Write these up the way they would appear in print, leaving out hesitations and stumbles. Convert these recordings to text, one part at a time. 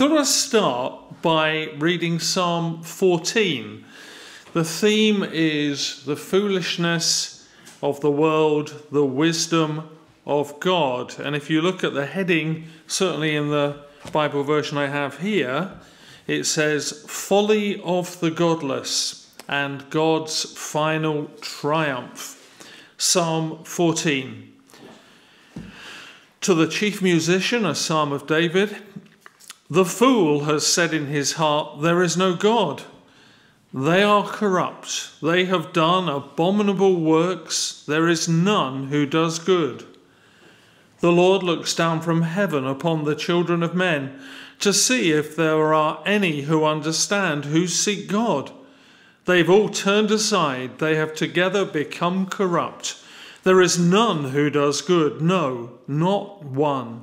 thought I'd start by reading Psalm 14. The theme is the foolishness of the world, the wisdom of God. And if you look at the heading, certainly in the Bible version I have here, it says, "Folly of the Godless and God's Final Triumph." Psalm 14. To the chief musician, a psalm of David, "The fool has said in his heart, there is no God. They are corrupt. They have done abominable works. There is none who does good. The Lord looks down from heaven upon the children of men to see if there are any who understand, who seek God. They've all turned aside. They have together become corrupt. There is none who does good, no, not one.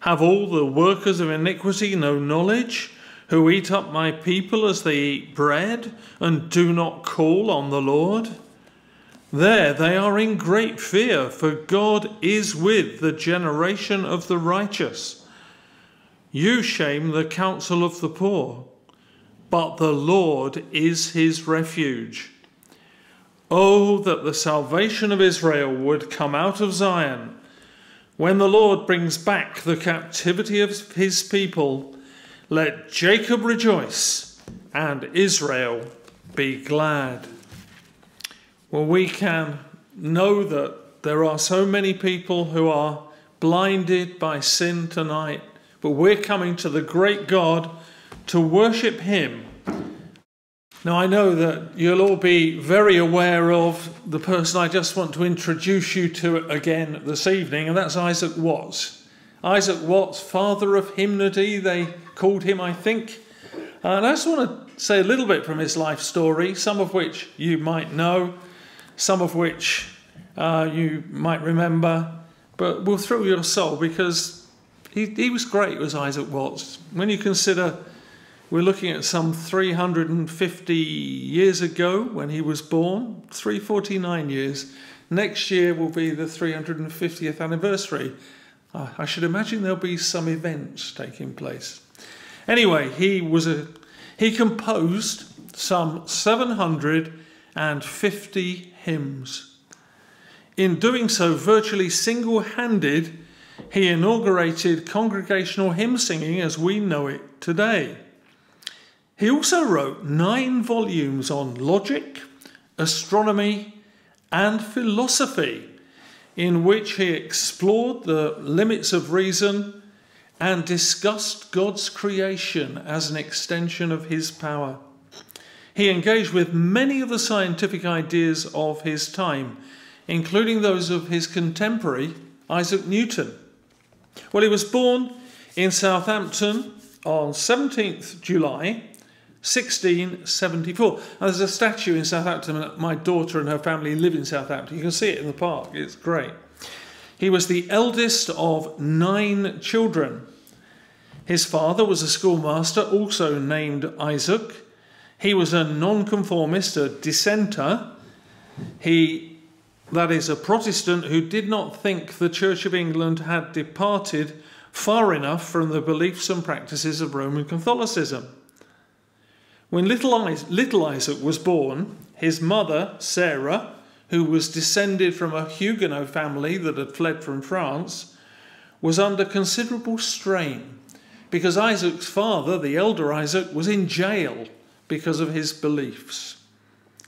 Have all the workers of iniquity no knowledge, who eat up my people as they eat bread, and do not call on the Lord? There they are in great fear, for God is with the generation of the righteous. You shame the counsel of the poor, but the Lord is his refuge. Oh, that the salvation of Israel would come out of Zion. When the Lord brings back the captivity of his people, let Jacob rejoice and Israel be glad." Well, we can know that there are so many people who are blinded by sin tonight, but we're coming to the great God to worship him. Now, I know that you'll all be very aware of the person I just want to introduce you to again this evening, and that's Isaac Watts. Isaac Watts, father of hymnody, they called him, I think. And I just want to say a little bit from his life story, some of which you might know, some of which you might remember, but will thrill your soul, because he was great, was Isaac Watts. When you consider... we're looking at some 350 years ago when he was born, 349 years. Next year will be the 350th anniversary. I should imagine there'll be some events taking place. Anyway, he composed some 750 hymns. In doing so, virtually single-handed, he inaugurated congregational hymn singing as we know it today. He also wrote 9 volumes on logic, astronomy, and philosophy, in which he explored the limits of reason and discussed God's creation as an extension of his power. He engaged with many of the scientific ideas of his time, including those of his contemporary, Isaac Newton. Well, he was born in Southampton on 17th July, 1674. And there's a statue in Southampton. My daughter and her family live in Southampton. You can see it in the park. It's great. He was the eldest of 9 children. His father was a schoolmaster, also named Isaac. He was a nonconformist, a dissenter. He, that is, a Protestant who did not think the Church of England had departed far enough from the beliefs and practices of Roman Catholicism. When little Isaac was born, his mother, Sarah, who was descended from a Huguenot family that had fled from France, was under considerable strain because Isaac's father, the elder Isaac, was in jail because of his beliefs.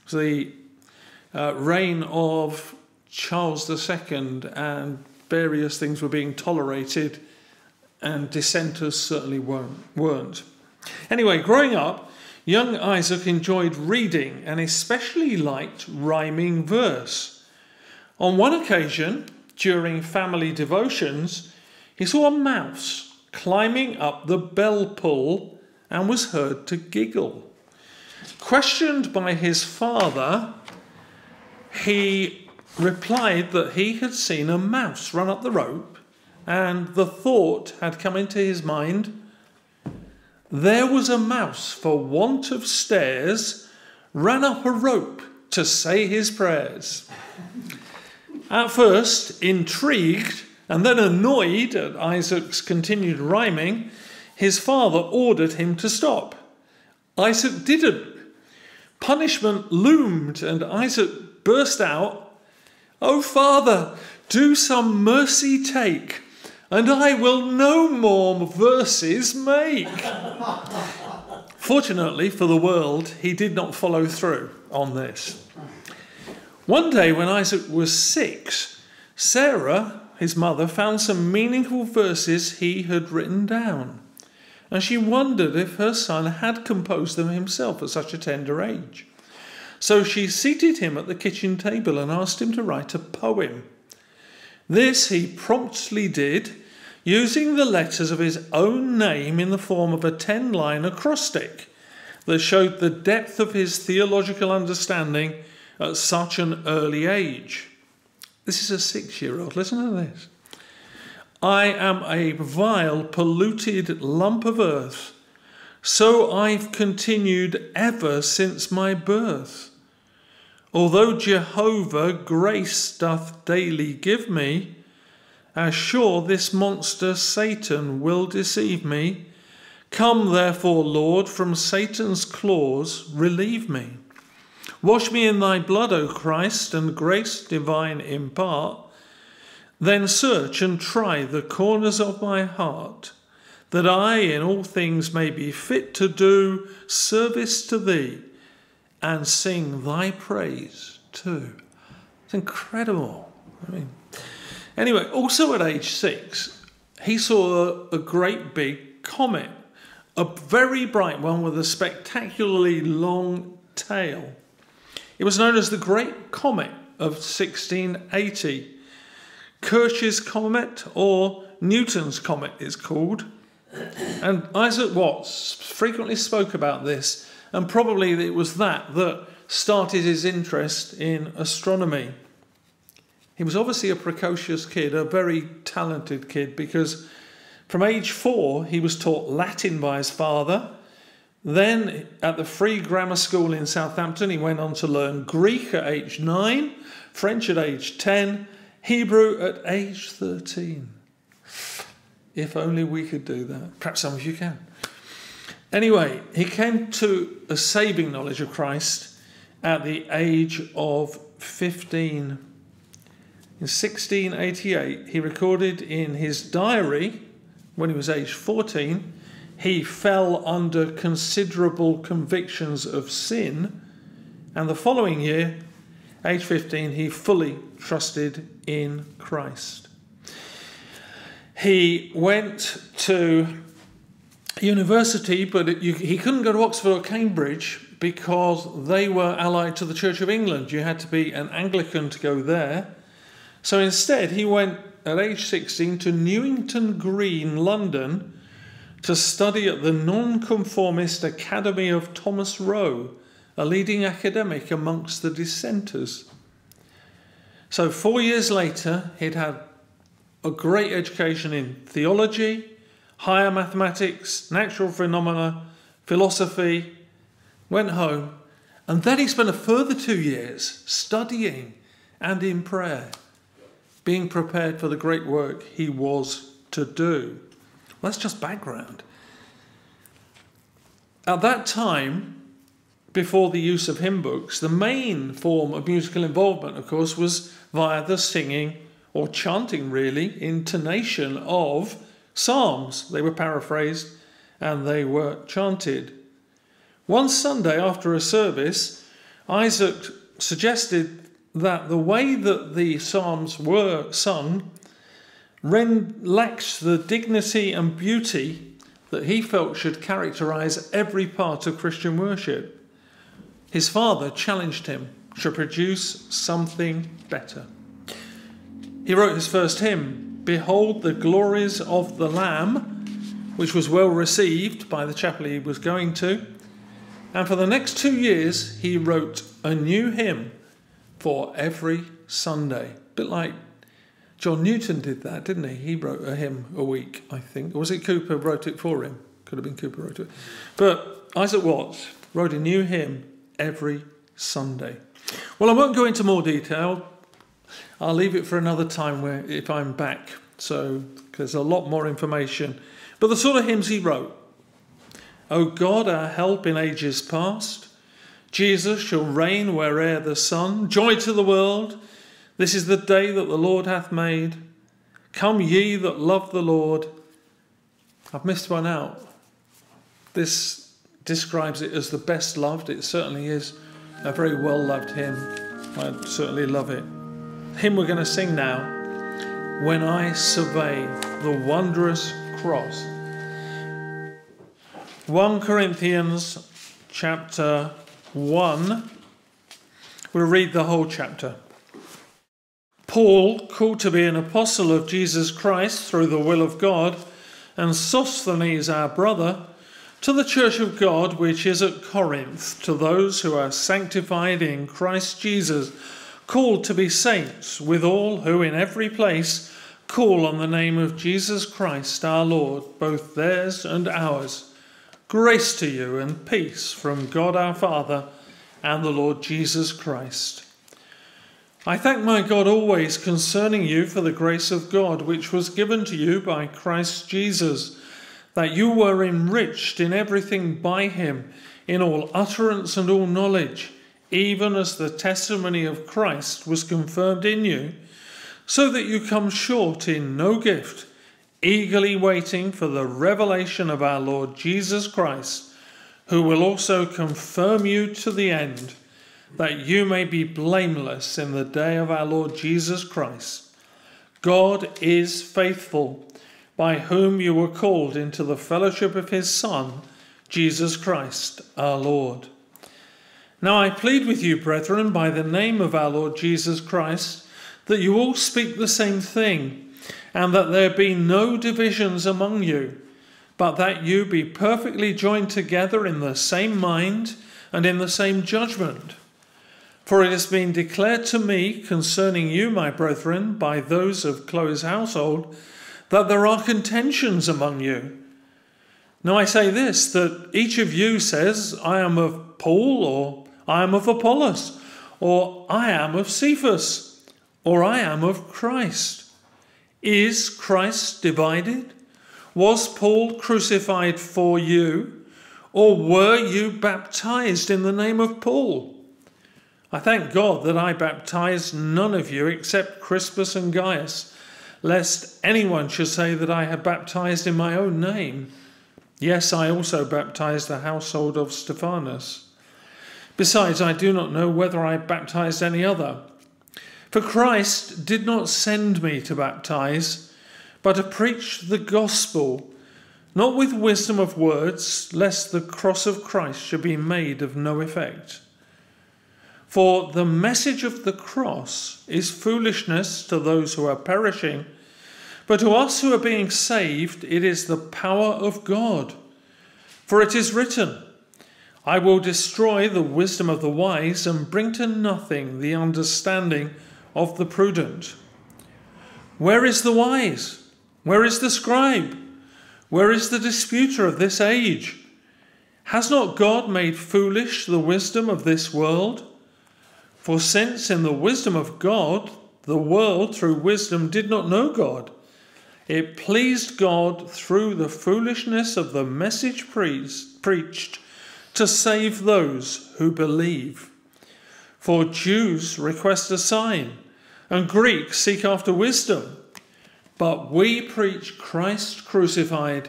So the reign of Charles II and various things were being tolerated, and dissenters certainly weren't. Anyway, growing up, young Isaac enjoyed reading and especially liked rhyming verse. On one occasion, during family devotions, he saw a mouse climbing up the bell pull and was heard to giggle. Questioned by his father, he replied that he had seen a mouse run up the rope, and the thought had come into his mind, "There was a mouse, for want of stairs, ran up a rope to say his prayers." At first intrigued and then annoyed at Isaac's continued rhyming, his father ordered him to stop. Isaac didn't. Punishment loomed, and Isaac burst out, "O Father, do some mercy take, and I will no more verses make." Fortunately for the world, he did not follow through on this. One day when Isaac was 6, Sarah, his mother, found some meaningful verses he had written down, and she wondered if her son had composed them himself at such a tender age. So she seated him at the kitchen table and asked him to write a poem. This he promptly did, using the letters of his own name in the form of a 10-line acrostic that showed the depth of his theological understanding at such an early age. This is a 6-year-old. Listen to this. "I am a vile, polluted lump of earth, so I've continued ever since my birth. Although Jehovah grace doth daily give me, as sure this monster Satan will deceive me. Come therefore, Lord, from Satan's claws relieve me. Wash me in thy blood, O Christ, and grace divine impart. Then search and try the corners of my heart, that I in all things may be fit to do service to thee, and sing thy praise too." It's incredible. I mean, anyway, also at age 6, he saw a great big comet, a very bright one with a spectacularly long tail. It was known as the Great Comet of 1680. Kirch's Comet, or Newton's Comet, is called. And Isaac Watts frequently spoke about this, and probably it was that started his interest in astronomy. He was obviously a precocious kid, a very talented kid, because from age 4 he was taught Latin by his father. Then at the Free Grammar School in Southampton he went on to learn Greek at age 9, French at age 10, Hebrew at age 13. If only we could do that. Perhaps some of you can. Anyway, he came to a saving knowledge of Christ at the age of 15. In 1688, he recorded in his diary, when he was age 14, he fell under considerable convictions of sin, and the following year, age 15, he fully trusted in Christ. He went to university, but he couldn't go to Oxford or Cambridge because they were allied to the Church of England. You had to be an Anglican to go there. So instead, he went at age 16 to Newington Green, London, to study at the Nonconformist Academy of Thomas Rowe, a leading academic amongst the dissenters. So 4 years later, he'd had a great education in theology, higher mathematics, natural phenomena, philosophy, went home, and then he spent a further 2 years studying and in prayer, being prepared for the great work he was to do. Well, that's just background. At that time, before the use of hymn books, the main form of musical involvement, of course, was via the singing or chanting, really, intonation of psalms. They were paraphrased and they were chanted. One Sunday after a service, Isaac suggested that the way that the psalms were sung lacks the dignity and beauty that he felt should characterize every part of Christian worship. His father challenged him to produce something better. He wrote his first hymn, "Behold the Glories of the Lamb," which was well received by the chapel he was going to. And for the next 2 years, he wrote a new hymn for every Sunday. A bit like John Newton did that, didn't he? He wrote a hymn a week, I think. Or was it Cooper wrote it for him? Could have been Cooper wrote it. But Isaac Watts wrote a new hymn every Sunday. Well, I won't go into more detail. I'll leave it for another time if I'm back So there's a lot more information. But the sort of hymns he wrote: O God, our help in ages past, Jesus shall reign where'er the sun, joy to the world, this is the day that the Lord hath made, come ye that love the Lord. I've missed one out. This describes it as the best loved. It certainly is a very well loved hymn. I certainly love it. The hymn we're going to sing now, When I Survey the Wondrous Cross. 1 Corinthians chapter 1. We'll read the whole chapter. Paul, called to be an apostle of Jesus Christ through the will of God, and Sosthenes our brother, to the church of God which is at Corinth, to those who are sanctified in Christ Jesus, called to be saints, with all who in every place call on the name of Jesus Christ our Lord, both theirs and ours. Grace to you and peace from God our Father and the Lord Jesus Christ. I thank my God always concerning you for the grace of God which was given to you by Christ Jesus, that you were enriched in everything by him, in all utterance and all knowledge, even as the testimony of Christ was confirmed in you, so that you come short in no gift, eagerly waiting for the revelation of our Lord Jesus Christ, who will also confirm you to the end, that you may be blameless in the day of our Lord Jesus Christ. God is faithful, by whom you were called into the fellowship of his Son, Jesus Christ, our Lord. Now I plead with you, brethren, by the name of our Lord Jesus Christ, that you all speak the same thing, and that there be no divisions among you, but that you be perfectly joined together in the same mind and in the same judgment. For it has been declared to me concerning you, my brethren, by those of Chloe's household, that there are contentions among you. Now I say this, that each of you says, I am of Paul, or I am of Apollos, or I am of Cephas, or I am of Christ. Is Christ divided? Was Paul crucified for you? Or were you baptized in the name of Paul? I thank God that I baptized none of you except Crispus and Gaius, lest anyone should say that I have baptized in my own name. Yes, I also baptized the household of Stephanas. Besides, I do not know whether I baptized any other. For Christ did not send me to baptize, but to preach the gospel, not with wisdom of words, lest the cross of Christ should be made of no effect. For the message of the cross is foolishness to those who are perishing, but to us who are being saved, it is the power of God. For it is written, I will destroy the wisdom of the wise and bring to nothing the understanding of the prudent. Where is the wise? Where is the scribe? Where is the disputer of this age? Has not God made foolish the wisdom of this world? For since in the wisdom of God, the world through wisdom did not know God, it pleased God through the foolishness of the message preached to save those who believe. For Jews request a sign, and Greeks seek after wisdom. But we preach Christ crucified,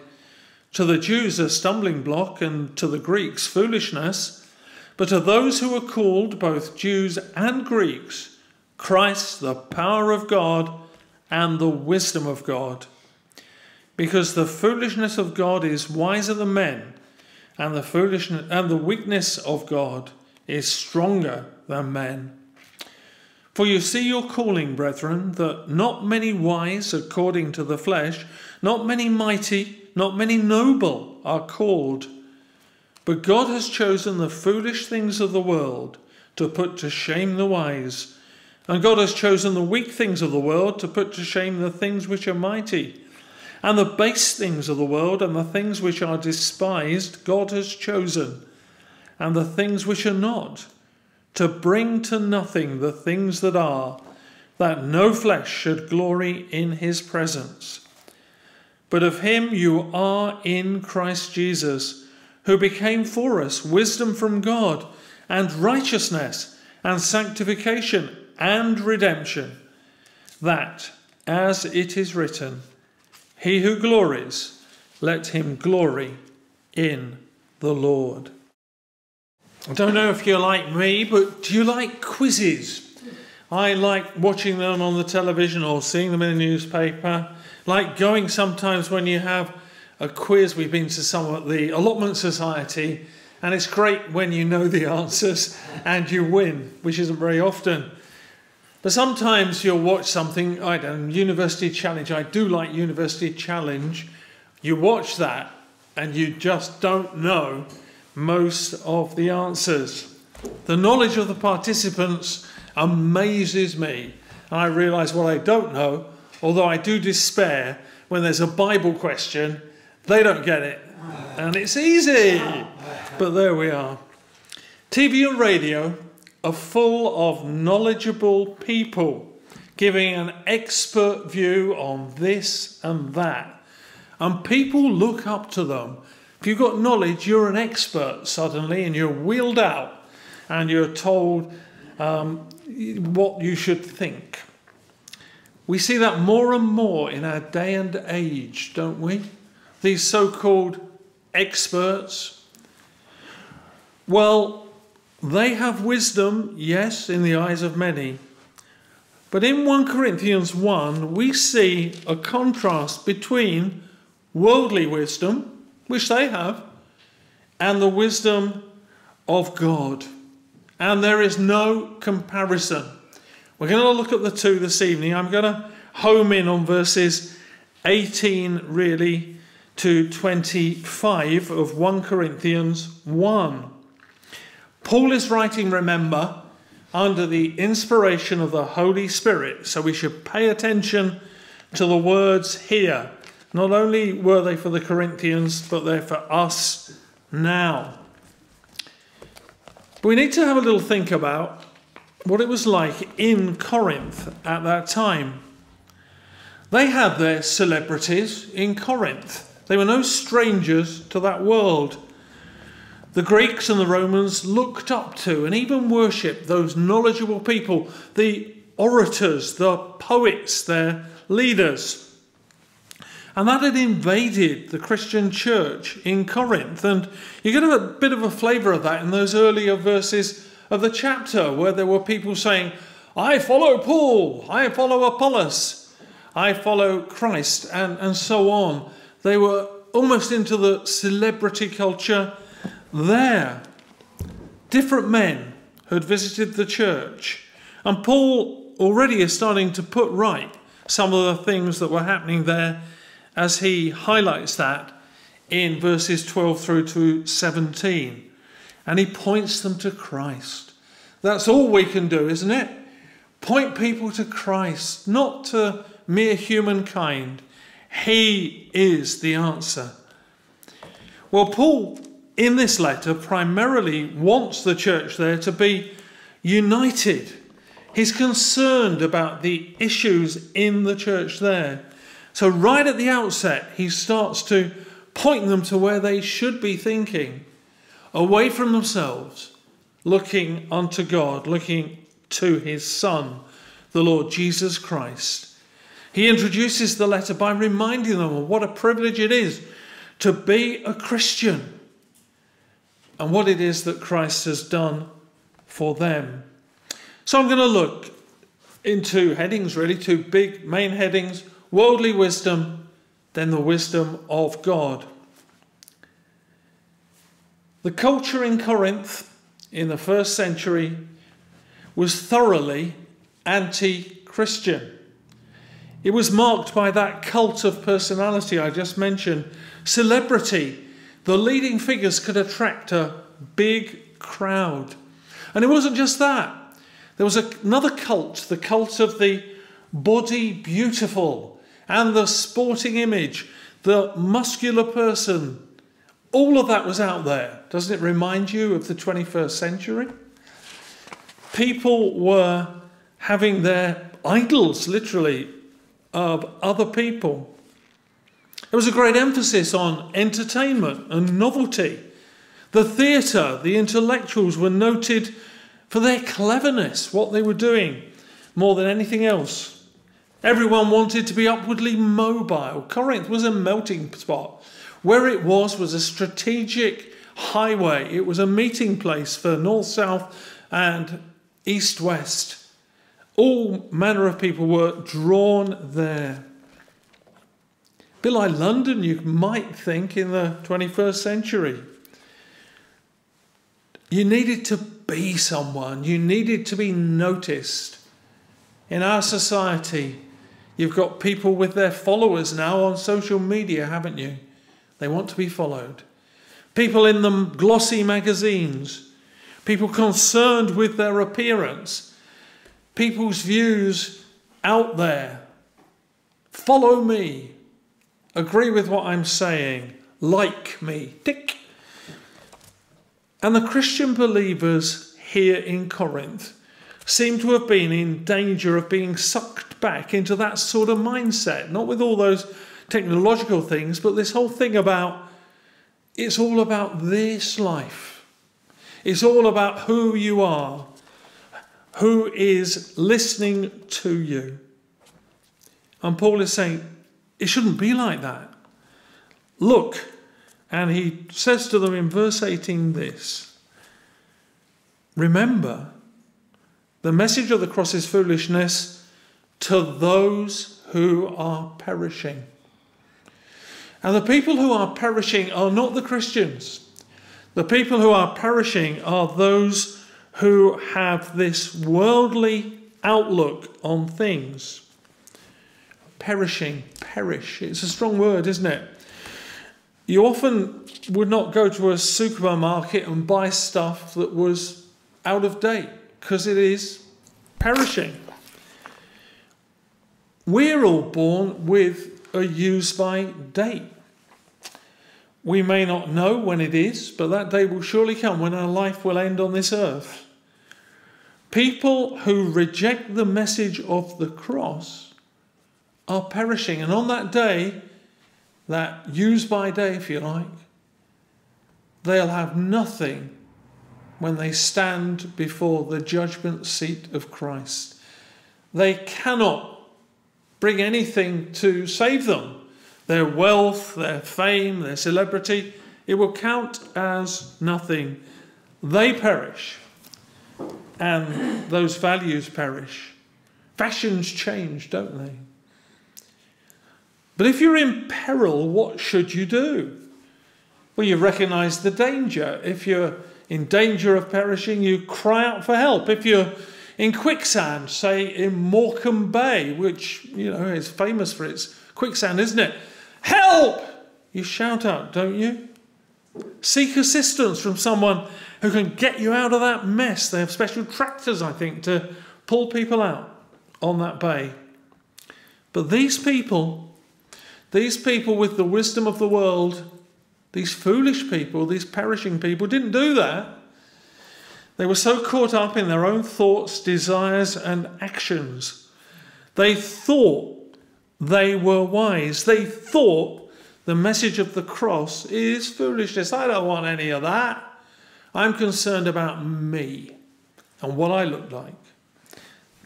to the Jews a stumbling block and to the Greeks foolishness, but to those who are called, both Jews and Greeks, Christ, the power of God and the wisdom of God. Because the foolishness of God is wiser than men, and the weakness of God is stronger than men. For you see your calling, brethren, that not many wise according to the flesh, not many mighty, not many noble are called. But God has chosen the foolish things of the world to put to shame the wise, and God has chosen the weak things of the world to put to shame the things which are mighty, and the base things of the world and the things which are despised God has chosen, and the things which are not, to bring to nothing the things that are, that no flesh should glory in his presence. But of him you are in Christ Jesus, who became for us wisdom from God, and righteousness, and sanctification, and redemption, that, as it is written, he who glories, let him glory in the Lord. I don't know if you're like me, but do you like quizzes? I like watching them on the television or seeing them in the newspaper. Like going sometimes when you have a quiz. We've been to some at the Allotment Society, and it's great when you know the answers and you win, which isn't very often. But sometimes you'll watch something, I don't know, University Challenge. I do like University Challenge. You watch that and you just don't know most of the answers. The knowledge of the participants amazes me, and I realise what I don't know, although I do despair when there's a Bible question, they don't get it, and it's easy. But there we are. TV and radio are full of knowledgeable people giving an expert view on this and that, and people look up to them. If you've got knowledge, you're an expert suddenly, and you're wheeled out and you're told what you should think. We see that more and more in our day and age, don't we? These so-called experts. Well, they have wisdom, yes, in the eyes of many. But in 1 Corinthians 1, we see a contrast between worldly wisdom, which they have, and the wisdom of God. And there is no comparison. We're going to look at the two this evening. I'm going to home in on verses 18, really, to 25 of 1 Corinthians 1. Paul is writing, remember, under the inspiration of the Holy Spirit. So we should pay attention to the words here. Not only were they for the Corinthians, but they're for us now. But we need to have a little think about what it was like in Corinth at that time. They had their celebrities in Corinth. They were no strangers to that world. The Greeks and the Romans looked up to and even worshipped those knowledgeable people, the orators, the poets, their leaders. And that had invaded the Christian church in Corinth. And you get a bit of a flavour of that in those earlier verses of the chapter, where there were people saying, I follow Paul, I follow Apollos, I follow Christ, and so on. They were almost into the celebrity culture there. Different men who had visited the church. And Paul already is starting to put right some of the things that were happening there, as he highlights that in verses 12 through to 17. And he points them to Christ. That's all we can do, isn't it? Point people to Christ, not to mere humankind. He is the answer. Well, Paul, in this letter, primarily wants the church there to be united. He's concerned about the issues in the church there. So right at the outset, he starts to point them to where they should be thinking, away from themselves, looking unto God, looking to his Son, the Lord Jesus Christ. He introduces the letter by reminding them of what a privilege it is to be a Christian and what it is that Christ has done for them. So I'm going to look in two headings, really, two big main headings. Worldly wisdom, then the wisdom of God. The culture in Corinth in the first century was thoroughly anti-Christian. It was marked by that cult of personality I just mentioned. Celebrity, the leading figures could attract a big crowd. And it wasn't just that. There was another cult, the cult of the body beautiful, and the sporting image, the muscular person. All of that was out there. Doesn't it remind you of the 21st century? People were having their idols, literally, of other people. There was a great emphasis on entertainment and novelty. The theatre, the intellectuals were noted for their cleverness, what they were doing, more than anything else. Everyone wanted to be upwardly mobile. Corinth was a melting pot. Where it was a strategic highway. It was a meeting place for north-south and east-west. All manner of people were drawn there. A bit like London, you might think, in the 21st century. You needed to be someone. You needed to be noticed. In our society, you've got people with their followers now on social media, haven't you? They want to be followed. People in the glossy magazines. People concerned with their appearance. People's views out there. Follow me. Agree with what I'm saying. Like me. Tick. And the Christian believers here in Corinth seem to have been in danger of being sucked back into that sort of mindset. Not with all those technological things, but this whole thing about it's all about this life. It's all about who you are, who is listening to you. And Paul is saying, it shouldn't be like that. Look, and he says to them in verse 18 this, remember, the message of the cross is foolishness to those who are perishing. And the people who are perishing are not the Christians. The people who are perishing are those who have this worldly outlook on things. Perishing, perish. It's a strong word, isn't it? You often would not go to a supermarket and buy stuff that was out of date because it is perishing. We're all born with a use-by date. We may not know when it is, but that day will surely come when our life will end on this earth. People who reject the message of the cross are perishing. And on that day, that use-by day, if you like, they'll have nothing when they stand before the judgment seat of Christ. They cannot bring anything to save them. Their wealth, their fame, their celebrity, it will count as nothing. They perish, and those values perish. Fashions change, don't they? But if you're in peril, what should you do? Well, you recognise the danger. If you're in danger of perishing, you cry out for help. If you're in quicksand, say in Morecambe Bay, which, you know, is famous for its quicksand, isn't it? Help! You shout out, don't you? Seek assistance from someone who can get you out of that mess. They have special tractors, I think, to pull people out on that bay. But these people with the wisdom of the world, these foolish people, these perishing people, didn't do that. They were so caught up in their own thoughts, desires, and actions. They thought they were wise. They thought the message of the cross is foolishness. I don't want any of that. I'm concerned about me and what I look like.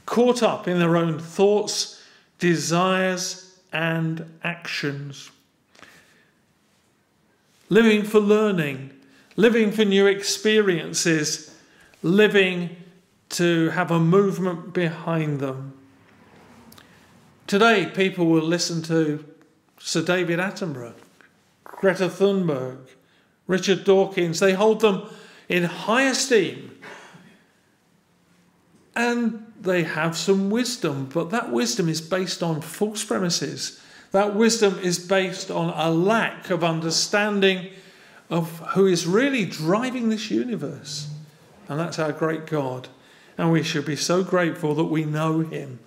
Caught up in their own thoughts, desires, and actions. Living for learning, living for new experiences, living to have a movement behind them. Today, people will listen to Sir David Attenborough, Greta Thunberg, Richard Dawkins. They hold them in high esteem. And they have some wisdom, but that wisdom is based on false premises. That wisdom is based on a lack of understanding of who is really driving this universe. And that's our great God. And we should be so grateful that we know him.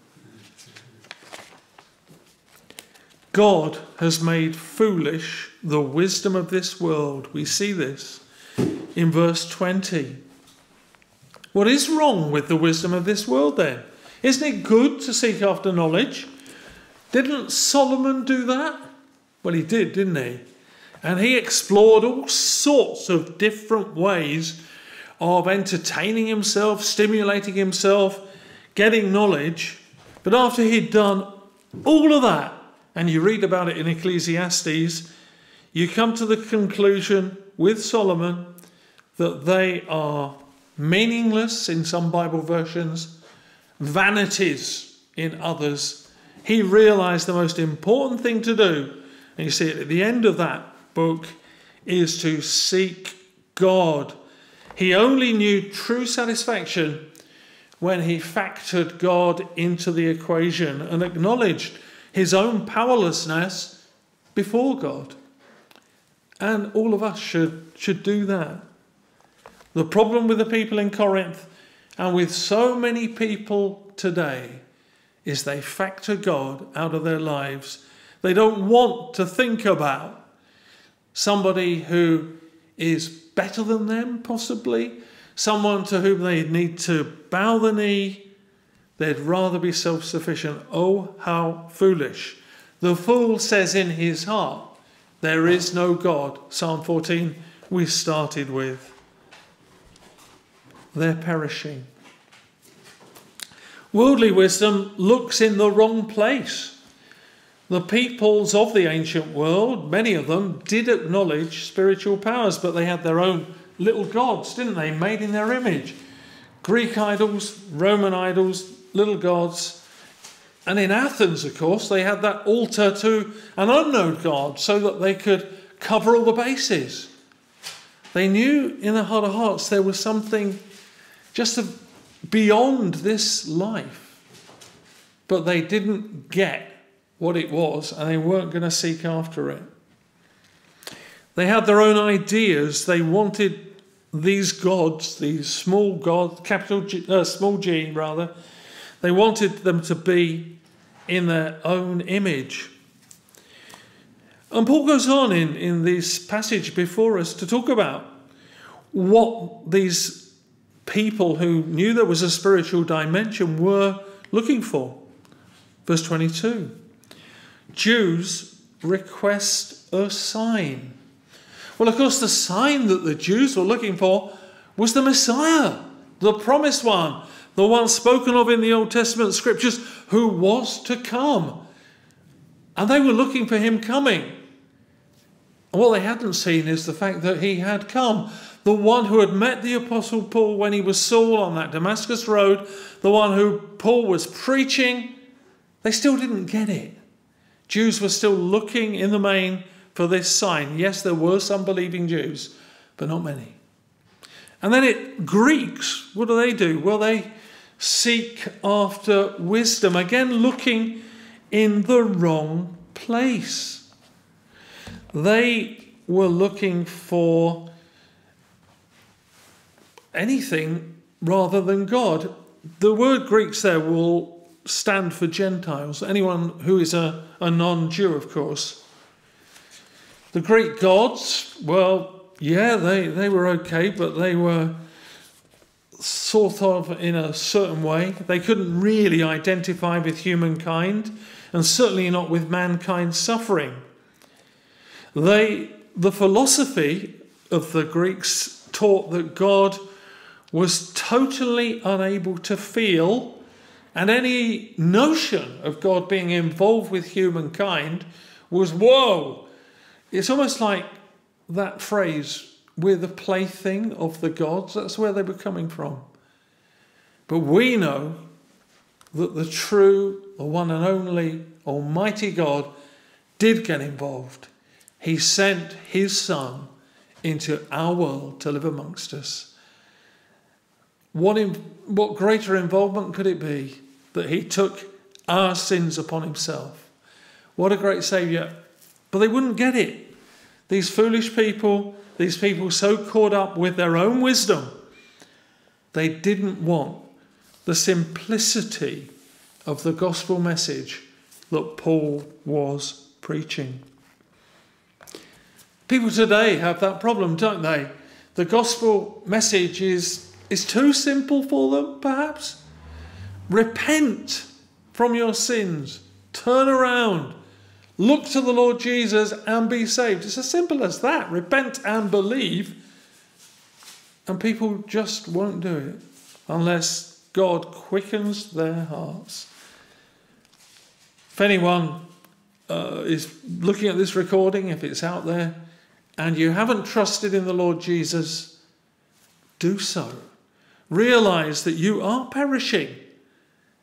God has made foolish the wisdom of this world. We see this in verse 20. What is wrong with the wisdom of this world then? Isn't it good to seek after knowledge? Didn't Solomon do that? Well, he did, didn't he? And he explored all sorts of different ways of entertaining himself, stimulating himself, getting knowledge. But after he'd done all of that, and you read about it in Ecclesiastes, you come to the conclusion with Solomon that they are meaningless in some Bible versions, vanities in others. He realised the most important thing to do, and you see it at the end of that book, is to seek God. He only knew true satisfaction when he factored God into the equation and acknowledged his own powerlessness before God. And all of us should do that. The problem with the people in Corinth and with so many people today is they factor God out of their lives. They don't want to think about somebody who is better than them, possibly, someone to whom they need to bow the knee. They'd rather be self-sufficient. Oh, how foolish. The fool says in his heart, there is no God. Psalm 14 we started with. They're perishing. Worldly wisdom looks in the wrong place. The peoples of the ancient world, many of them, did acknowledge spiritual powers, but they had their own little gods, didn't they? Made in their image. Greek idols, Roman idols, little gods. And in Athens, of course, they had that altar to an unknown god so that they could cover all the bases. They knew in their heart of hearts there was something just beyond this life. But they didn't get what it was, and they weren't going to seek after it. They had their own ideas. They wanted these gods, these small gods, small g rather. They wanted them to be in their own image. And Paul goes on in this passage before us to talk about what these people who knew there was a spiritual dimension were looking for. Verse 22. Jews request a sign. Well, of course, the sign that the Jews were looking for was the Messiah, the promised one, the one spoken of in the Old Testament scriptures who was to come. And they were looking for him coming. And what they hadn't seen is the fact that he had come. The one who had met the Apostle Paul when he was Saul on that Damascus road. The one who Paul was preaching. They still didn't get it. Jews were still looking in the main for this sign. Yes, there were some believing Jews, but not many. And then Greeks, what do? Well, they seek after wisdom. Again, looking in the wrong place. They were looking for anything rather than God. The word Greeks there will stand for Gentiles, anyone who is a non-Jew, of course. The Greek gods, well, yeah, they were okay, but they were sort of in a certain way. They couldn't really identify with humankind, and certainly not with mankind's suffering. The philosophy of the Greeks taught that God was totally unable to feel, and any notion of God being involved with humankind was, whoa! It's almost like that phrase, we're the plaything of the gods. That's where they were coming from. But we know that the true, the one and only Almighty God did get involved. He sent his Son into our world to live amongst us. What greater involvement could it be that he took our sins upon himself? What a great Saviour. But they wouldn't get it. These foolish people, these people so caught up with their own wisdom, they didn't want the simplicity of the gospel message that Paul was preaching. People today have that problem, don't they? The gospel message is too simple for them, perhaps. Repent from your sins. Turn around. Look to the Lord Jesus and be saved. It's as simple as that. Repent and believe. And people just won't do it unless God quickens their hearts. If anyone is looking at this recording, if it's out there, and you haven't trusted in the Lord Jesus, do so. Realize that you are perishing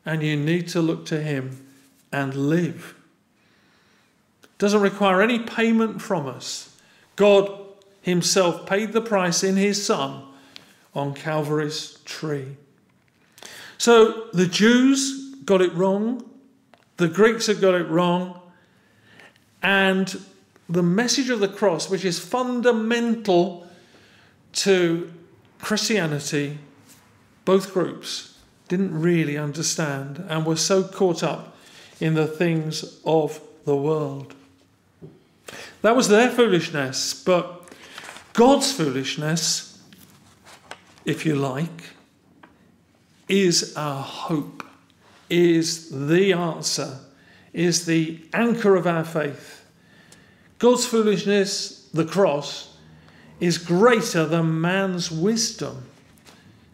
and you need to look to him and live. It doesn't require any payment from us. God himself paid the price in his Son on Calvary's tree. So the Jews got it wrong, the Greeks have got it wrong, and the message of the cross, which is fundamental to Christianity, both groups didn't really understand and were so caught up in the things of the world. That was their foolishness, but God's foolishness, if you like, is our hope, is the answer, is the anchor of our faith. God's foolishness, the cross, is greater than man's wisdom,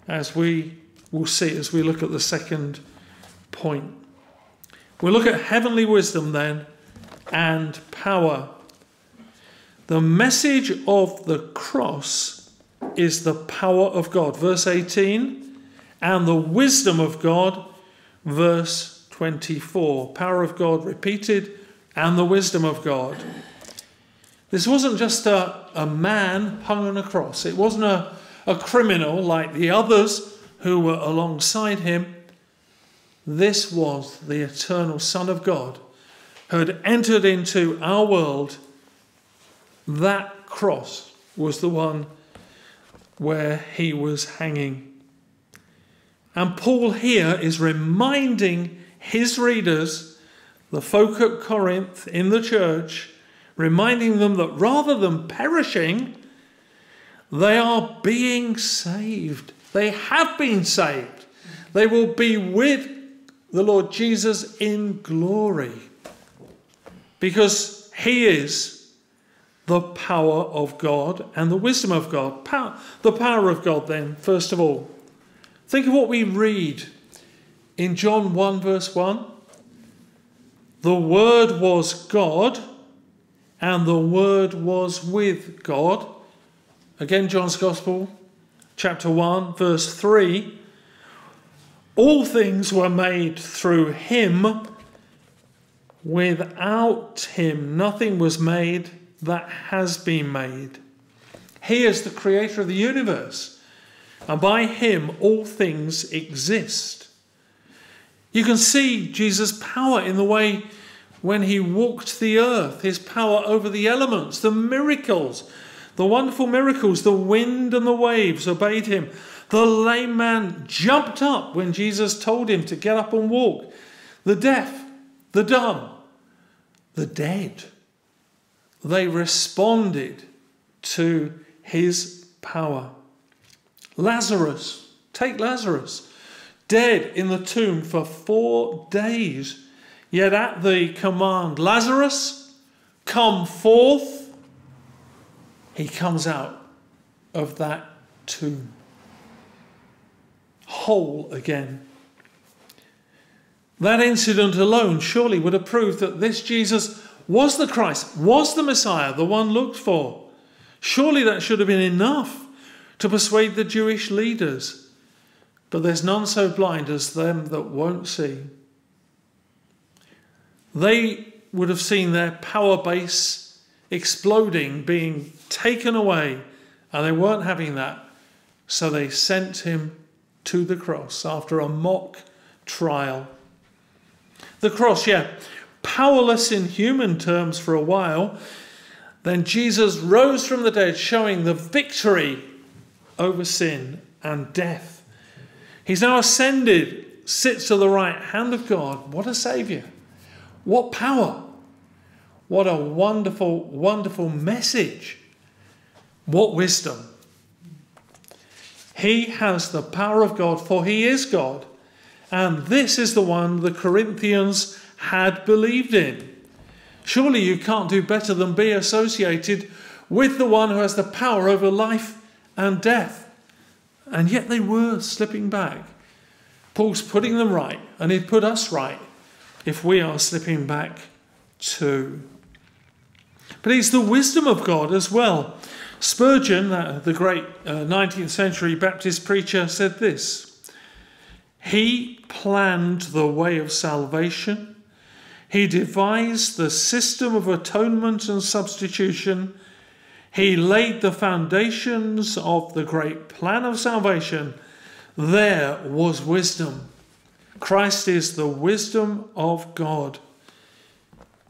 as we will see as we look at the second point. We'll look at heavenly wisdom then and power. The message of the cross is the power of God, verse 18, and the wisdom of God, verse 24. Power of God repeated, and the wisdom of God. This wasn't just a man hung on a cross. It wasn't a criminal like the others who were alongside him. This was the eternal Son of God who had entered into our world. That cross was the one where he was hanging. And Paul here is reminding his readers, the folk at Corinth in the church, reminding them that rather than perishing, they are being saved. They have been saved. They will be with the Lord Jesus in glory, because he is the power of God and the wisdom of God. The power of God then, first of all. Think of what we read in John 1 verse 1. The Word was God, and the Word was with God. Again, John's Gospel, chapter 1, verse 3. All things were made through him. Without him, nothing was made that has been made. He is the creator of the universe, and by him all things exist. You can see Jesus' power in the way when he walked the earth, his power over the elements, the miracles, the wonderful miracles. The wind and the waves obeyed him. The lame man jumped up when Jesus told him to get up and walk. The deaf, the dumb, the dead, they responded to his power. Lazarus, take Lazarus, dead in the tomb for 4 days. Yet at the command, Lazarus, come forth, he comes out of that tomb whole again. That incident alone surely would have proved that this Jesus was the Christ, was the Messiah, the one looked for. Surely that should have been enough to persuade the Jewish leaders. But there's none so blind as them that won't see. They would have seen their power base exploding, being taken away, and they weren't having that. So they sent him to the cross after a mock trial. The cross, yeah, powerless in human terms for a while. Then Jesus rose from the dead, showing the victory over sin and death. He's now ascended, sits to the right hand of God. What a saviour. What power! What a wonderful, wonderful message! What wisdom! He has the power of God, for he is God, And this is the one the Corinthians had believed in. Surely you can't do better than be associated with the one who has the power over life and death. And yet they were slipping back. Paul's putting them right, and he'd put us right if we are slipping back too. But it's the wisdom of God as well. Spurgeon, the great 19th century Baptist preacher, said this: "He planned the way of salvation. He devised the system of atonement and substitution. He laid the foundations of the great plan of salvation. There was wisdom." Christ is the wisdom of God.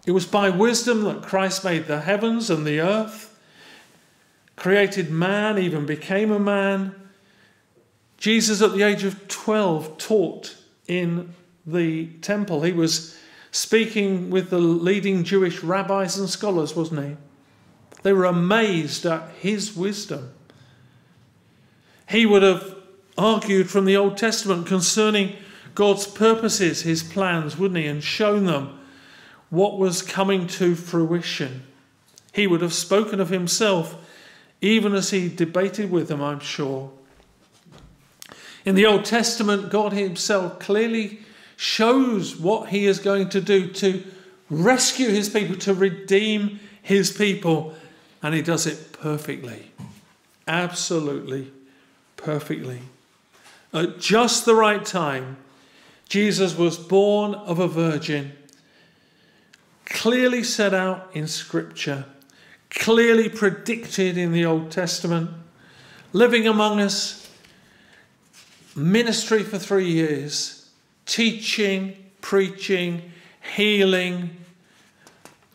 It was by wisdom that Christ made the heavens and the earth, created man, even became a man. Jesus, at the age of 12, taught in the temple. He was speaking with the leading Jewish rabbis and scholars, wasn't he? They were amazed at his wisdom. He would have argued from the Old Testament concerning God's purposes, his plans, wouldn't he? And shown them what was coming to fruition. He would have spoken of himself even as he debated with them, I'm sure. In the Old Testament, God himself clearly shows what he is going to do to rescue his people, to redeem his people. And he does it perfectly. Absolutely perfectly. At just the right time, Jesus was born of a virgin. Clearly set out in Scripture, clearly predicted in the Old Testament, living among us, ministry for 3 years, teaching, preaching, healing,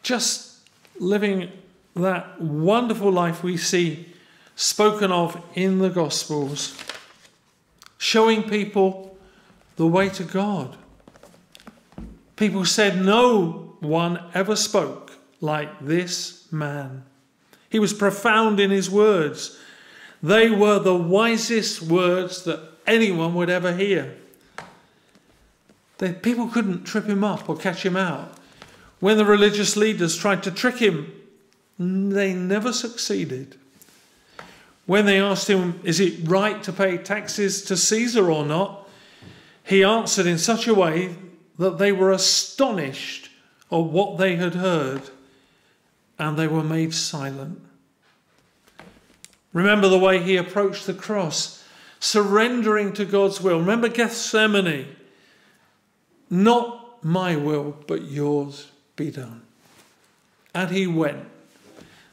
just living that wonderful life we see spoken of in the Gospels, showing people the way to God. People said, "No one ever spoke like this man." He was profound in his words. They were the wisest words that anyone would ever hear. People couldn't trip him up or catch him out. When the religious leaders tried to trick him, they never succeeded. When they asked him, "Is it right to pay taxes to Caesar or not?" he answered in such a way that they were astonished or what they had heard, and they were made silent. Remember the way he approached the cross, surrendering to God's will. Remember Gethsemane, "Not my will, but yours be done." And he went,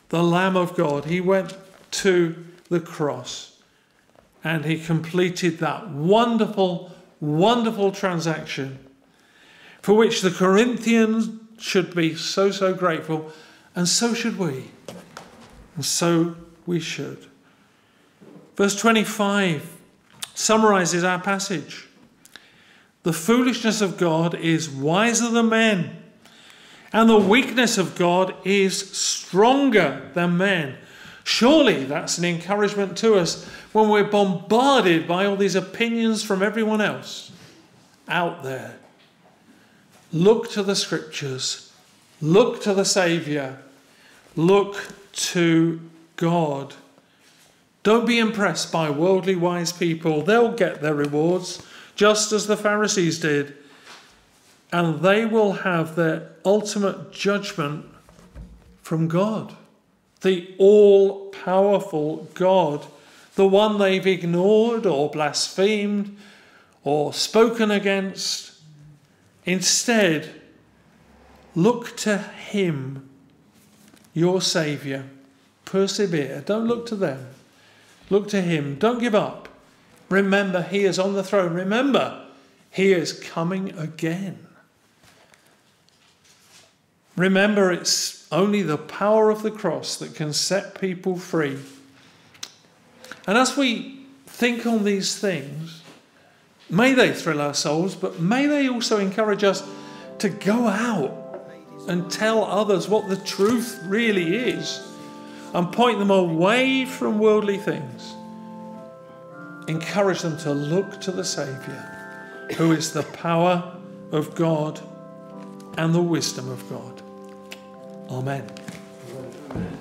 the Lamb of God, he went to the cross, and he completed that wonderful, wonderful transaction for which the Corinthians should be so, so grateful, and so should we, and so we should. Verse 25 summarizes our passage. "The foolishness of God is wiser than men, and the weakness of God is stronger than men." Surely that's an encouragement to us when we're bombarded by all these opinions from everyone else out there. Look to the Scriptures, look to the Saviour, look to God. Don't be impressed by worldly wise people. They'll get their rewards, just as the Pharisees did, and they will have their ultimate judgment from God, the all-powerful God, the one they've ignored or blasphemed or spoken against. Instead, look to him, your Saviour. Persevere. Don't look to them. Look to him. Don't give up. Remember, he is on the throne. Remember, he is coming again. Remember, it's only the power of the cross that can set people free. And as we think on these things, may they thrill our souls, but may they also encourage us to go out and tell others what the truth really is and point them away from worldly things. Encourage them to look to the Saviour, who is the power of God and the wisdom of God. Amen. Amen.